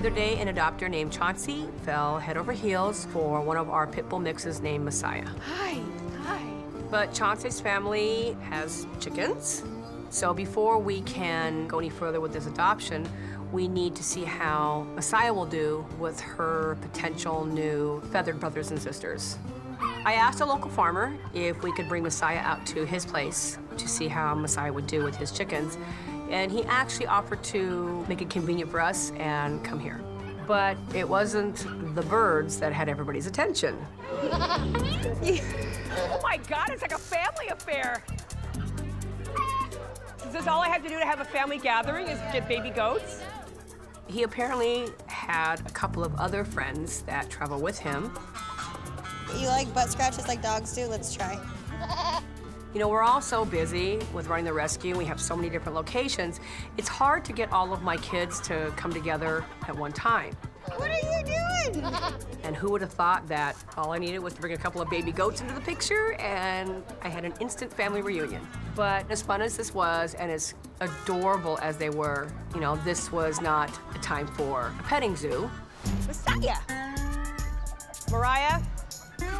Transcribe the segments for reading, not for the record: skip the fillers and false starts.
The other day, an adopter named Chauncey fell head over heels for one of our pit bull mixes named Messiah. Hi. But Chauncey's family has chickens. So before we can go any further with this adoption, we need to see how Messiah will do with her potential new feathered brothers and sisters. I asked a local farmer if we could bring Messiah out to his place to see how Messiah would do with his chickens, and he actually offered to make it convenient for us and come here. But it wasn't the birds that had everybody's attention. Oh my God, it's like a family affair. Is this all I have to do to have a family gathering, is get baby goats? He apparently had a couple of other friends that travel with him. You like butt scratches like dogs do? Let's try. You know, we're all so busy with running the rescue. We have so many different locations. It's hard to get all of my kids to come together at one time. What are you doing? And who would have thought that all I needed was to bring a couple of baby goats into the picture, and I had an instant family reunion. But as fun as this was, and as adorable as they were, you know, this was not a time for a petting zoo. Messiah! Mariah,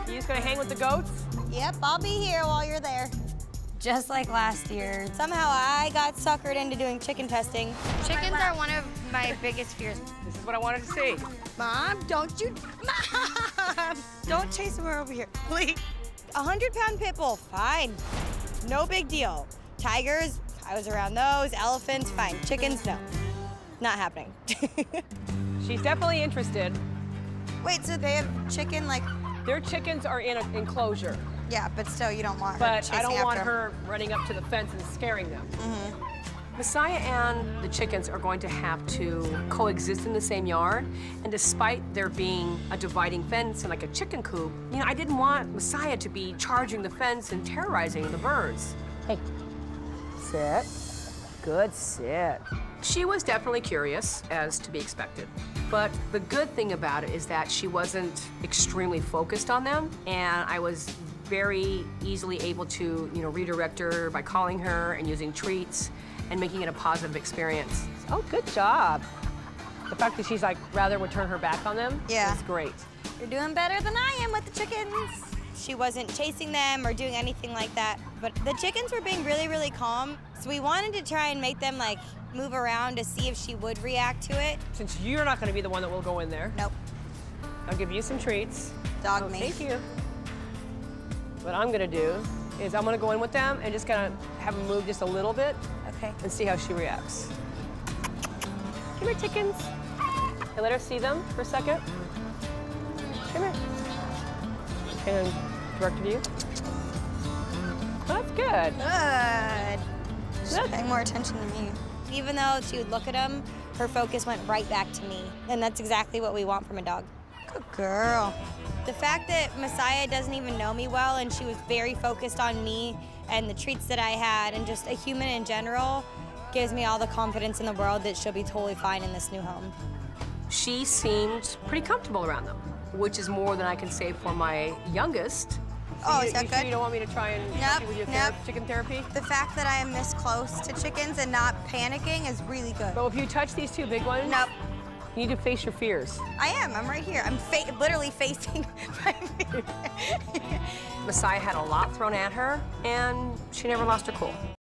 you just gonna hang with the goats? Yep, I'll be here while you're there. Just like last year. Somehow I got suckered into doing chicken testing. Chickens are one of my biggest fears. This is what I wanted to see. Mom, Mom! Don't chase them over here, please. 100-pound pit bull, fine. No big deal. Tigers, I was around those. Elephants, fine. Chickens, no. Not happening. She's definitely interested. Wait, so they have chicken, like? Their chickens are in an enclosure. Yeah, but still, you don't want her chasing after them. But I don't want her running up to the fence and scaring them. Mm-hmm. Messiah and the chickens are going to have to coexist in the same yard, and despite there being a dividing fence and like a chicken coop, you know, I didn't want Messiah to be charging the fence and terrorizing the birds. Hey, sit. Good sit. She was definitely curious, as to be expected. But the good thing about it is that she wasn't extremely focused on them, and I was very easily able to, you know, redirect her by calling her and using treats and making it a positive experience. Oh, good job. The fact that she's like, rather would turn her back on them, is great. You're doing better than I am with the chickens. She wasn't chasing them or doing anything like that, but the chickens were being really, really calm. So we wanted to try and make them like move around to see if she would react to it. Since you're not gonna be the one that will go in there. Nope. I'll give you some treats. Dog me. Thank you. What I'm gonna do is I'm gonna go in with them and just kind of have them move just a little bit. Okay. And see how she reacts. Come here, chickens. And let her see them for a second. Come here. And direct view. Well, that's good. Good. She's paying more attention to me. Even though she would look at them, her focus went right back to me. And that's exactly what we want from a dog. Good girl. The fact that Messiah doesn't even know me well, and she was very focused on me and the treats that I had and just a human in general, gives me all the confidence in the world that she'll be totally fine in this new home. She seemed pretty comfortable around them, which is more than I can say for my youngest. So is that good? Sure you don't want me to try and help you with your chicken therapy? The fact that I am this close to chickens and not panicking is really good. But if you touch these two big ones, you need to face your fears. I am. I'm right here. I'm literally facing my fears. Messiah had a lot thrown at her, and she never lost her cool.